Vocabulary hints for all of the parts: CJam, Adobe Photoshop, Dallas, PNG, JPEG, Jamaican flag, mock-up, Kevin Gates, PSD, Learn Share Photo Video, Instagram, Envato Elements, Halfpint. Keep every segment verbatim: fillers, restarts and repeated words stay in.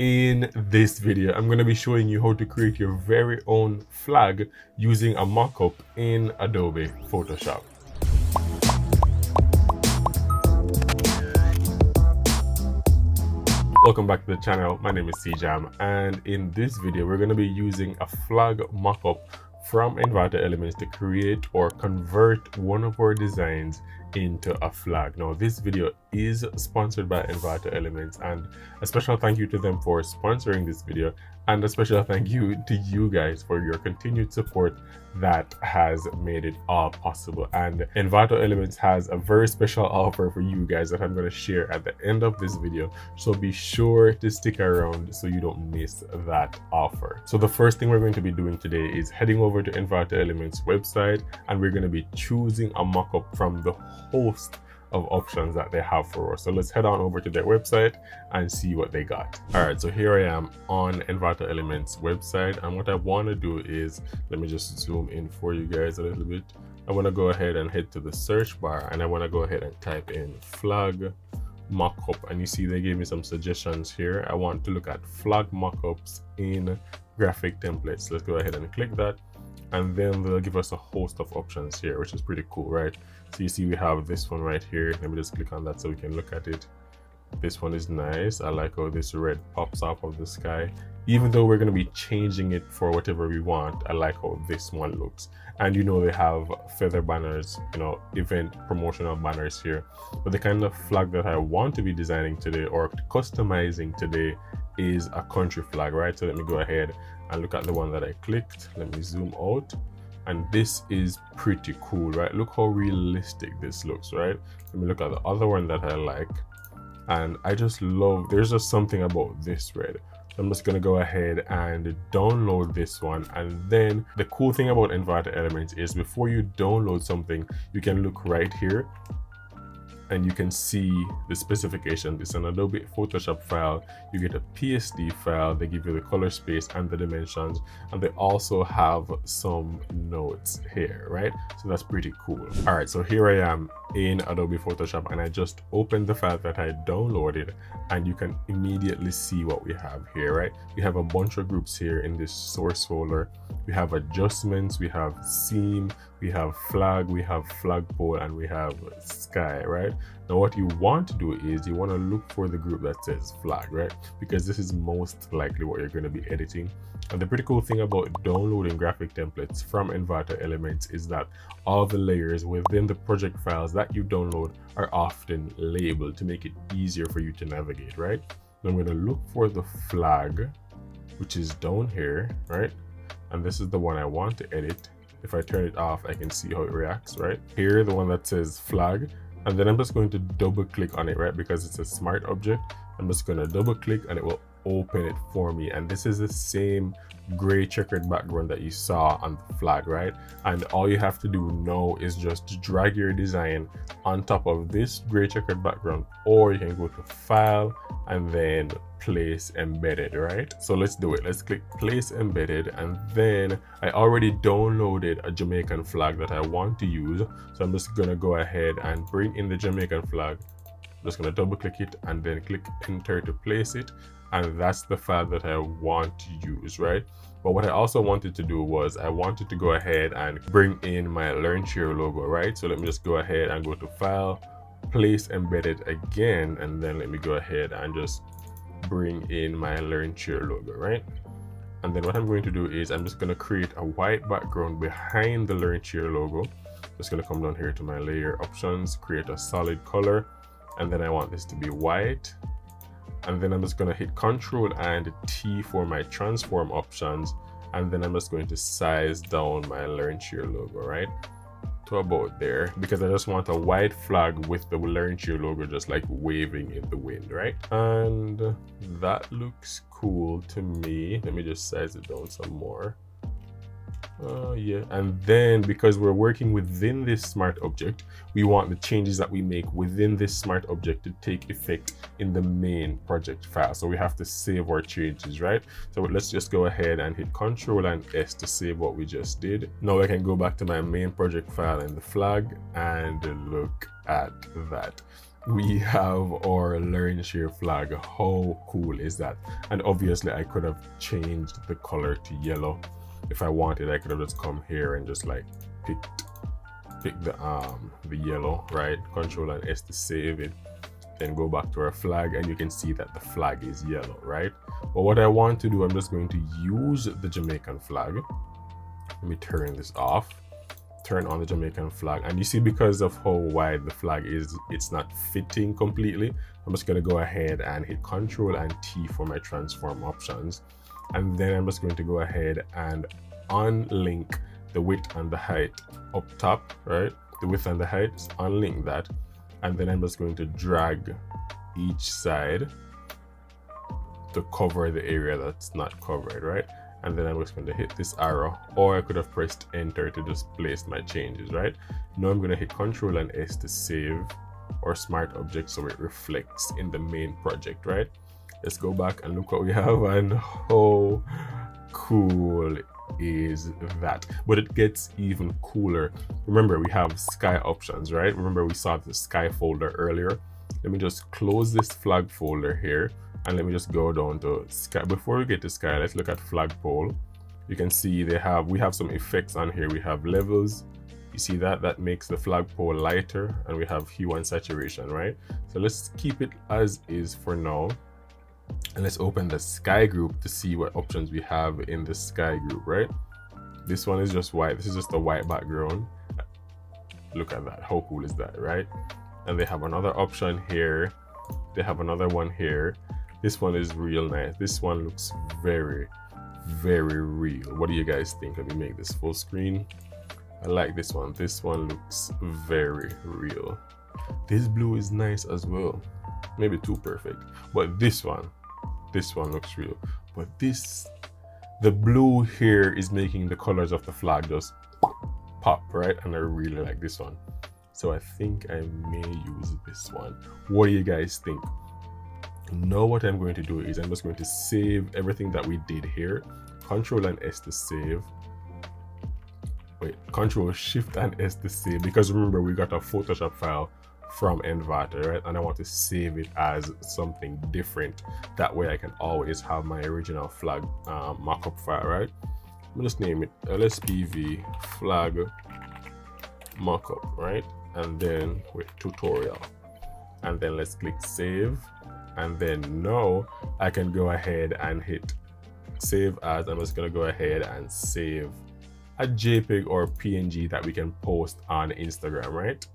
In this video, I'm going to be showing you how to create your very own flag using a mockup in Adobe Photoshop. Welcome back to the channel. My name is CJam, and in this video, we're going to be using a flag mockup from Envato Elements to create or convert one of our designs into a flag. Now, this video is sponsored by Envato Elements, and a special thank you to them for sponsoring this video, and a special thank you to you guys for your continued support that has made it all possible. And Envato Elements has a very special offer for you guys that I'm going to share at the end of this video, so be sure to stick around so you don't miss that offer. So the first thing we're going to be doing today is heading over to Envato Elements website, and we're going to be choosing a mockup from the host of options that they have for us. So let's head on over to their website and see what they got. All right, so here I am on Envato Elements website, and what I want to do is, let me just zoom in for you guys a little bit. I want to go ahead and head to the search bar, and I want to go ahead and type in flag mockup, and you see they gave me some suggestions here. I want to look at flag mockups in graphic templates. Let's go ahead and click that, and then they'll give us a host of options here, which is pretty cool, right? So you see we have this one right here. Let me just click on that so we can look at it. This one is nice. I like how this red pops out of the sky. Even though we're going to be changing it for whatever we want, I like how this one looks. And you know, they have feather banners, you know, event promotional banners here. But the kind of flag that I want to be designing today or customizing today is a country flag, right? So let me go ahead and look at the one that I clicked. Let me zoom out, and this is pretty cool, right? Look how realistic this looks, right? Let me look at the other one that I like, and I just love, there's just something about this red. I'm just going to go ahead and download this one. And then the cool thing about Envato Elements is before you download something, you can look right here and you can see the specification. It's an Adobe Photoshop file. You get a P S D file. They give you the color space and the dimensions, and they also have some notes here, right? So that's pretty cool. All right, so here I am in Adobe Photoshop, and I just opened the file that I downloaded, and you can immediately see what we have here, right? We have a bunch of groups here in this source folder. We have adjustments, we have seam, we have flag, we have flagpole, and we have sky, right? Now what you want to do is you want to look for the group that says flag, right? Because this is most likely what you're going to be editing. And the pretty cool thing about downloading graphic templates from Envato Elements is that all the layers within the project files that you download are often labeled to make it easier for you to navigate, right? Now I'm going to look for the flag, which is down here, right? And this is the one I want to edit. If I turn it off, I can see how it reacts, right? Here, the one that says flag. And then I'm just going to double click on it, right? Because it's a smart object. I'm just going to double click and it will open it for me. And this is the same gray checkered background that you saw on the flag, right? And all you have to do now is just drag your design on top of this gray checkered background, or you can go to file and then place embedded, right? So let's do it. Let's click place embedded, and then I already downloaded a Jamaican flag that I want to use, so I'm just gonna go ahead and bring in the Jamaican flag. I'm just gonna double click it and then click enter to place it, and that's the file that I want to use, right? But what I also wanted to do was I wanted to go ahead and bring in my LearnShare logo, right? So let me just go ahead and go to file, place embedded again, and then let me go ahead and just bring in my LearnShare logo, right? And then what I'm going to do is I'm just going to create a white background behind the LearnShare logo. Just going to come down here to my layer options, create a solid color, and then I want this to be white. And then I'm just going to hit Control and T for my transform options, and then I'm just going to size down my LearnShare logo, right? About there, because I just want a white flag with the LearnShare logo just like waving in the wind, right? And that looks cool to me. Let me just size it down some more. Uh, yeah, and then because we're working within this smart object, we want the changes that we make within this smart object to take effect in the main project file. So we have to save our changes, right? So let's just go ahead and hit Control and S to save what we just did. Now I can go back to my main project file and the flag and look at that. we have our learn share flag. How cool is that? And obviously I could have changed the color to yellow if I wanted. I could have just come here and just like picked pick the um the yellow, right? Control and S to save it, then go back to our flag, and you can see that the flag is yellow, right? But what I want to do, I'm just going to use the Jamaican flag. Let me turn this off, turn on the Jamaican flag, and you see, because of how wide the flag is, it's not fitting completely. I'm just going to go ahead and hit Control and T for my transform options, and then I'm just going to go ahead and unlink the width and the height up top, right? The width and the height, unlink that, and then I'm just going to drag each side to cover the area that's not covered, right? And then I'm just going to hit this arrow, or I could have pressed enter to just place my changes, right? Now I'm going to hit Control and S to save our smart object so it reflects in the main project, right? Let's go back and look what we have, and how cool is that? But it gets even cooler. Remember, we have sky options, right? Remember, we saw the sky folder earlier. Let me just close this flag folder here, and let me just go down to sky. Before we get to sky, let's look at flagpole. You can see they have we have some effects on here. We have levels, you see that that makes the flagpole lighter, and we have hue and saturation, right? So let's keep it as is for now, and let's open the sky group to see what options we have in the sky group, right? This one is just white. This is just a white background. Look at that, how cool is that, right? And they have another option here, they have another one here. This one is real nice. This one looks very, very real. What do you guys think? Let me make this full screen. I like this one. This one looks very real. This blue is nice as well. Maybe too perfect, but this one, this one looks real. But this, the blue here is making the colors of the flag just pop, right? And I really like this one. So I think I may use this one. What do you guys think? Now what I'm going to do is I'm just going to save everything that we did here. Control and S to save. Wait, Control Shift and S to save, because remember, we got a Photoshop file from Envato, right? And I want to save it as something different. That way I can always have my original flag uh, markup file, right? I'll just name it L S P V flag markup, right? And then wait, tutorial, and then let's click save. And then now I can go ahead and hit save as. I'm just going to go ahead and save a JPEG or P N G that we can post on Instagram, right?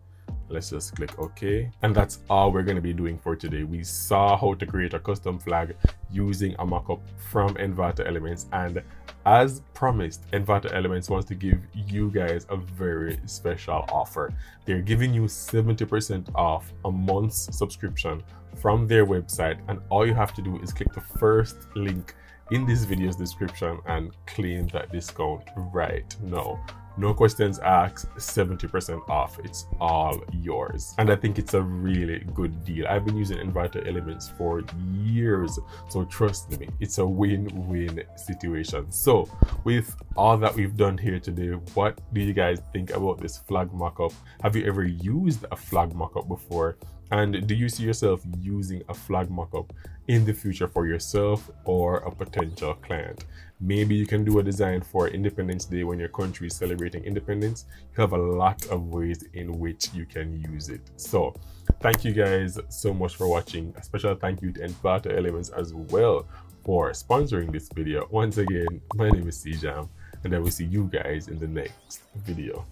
Let's just click OK, and that's all we're going to be doing for today. We saw how to create a custom flag using a mockup from Envato Elements, and as promised, Envato Elements wants to give you guys a very special offer. They're giving you seventy percent off a month's subscription from their website, and all you have to do is click the first link in this video's description and claim that discount right now. No questions asked, seventy percent off. It's all yours. And I think it's a really good deal. I've been using Envato Elements for years, so trust me, it's a win-win situation. So with all that we've done here today, what do you guys think about this flag mockup? Have you ever used a flag mockup before? And do you see yourself using a flag mockup in the future for yourself or a potential client? Maybe you can do a design for Independence Day when your country is celebrating independence. You have a lot of ways in which you can use it. So thank you guys so much for watching. A special thank you to Envato Elements as well for sponsoring this video. Once again, my name is CJam, and I will see you guys in the next video.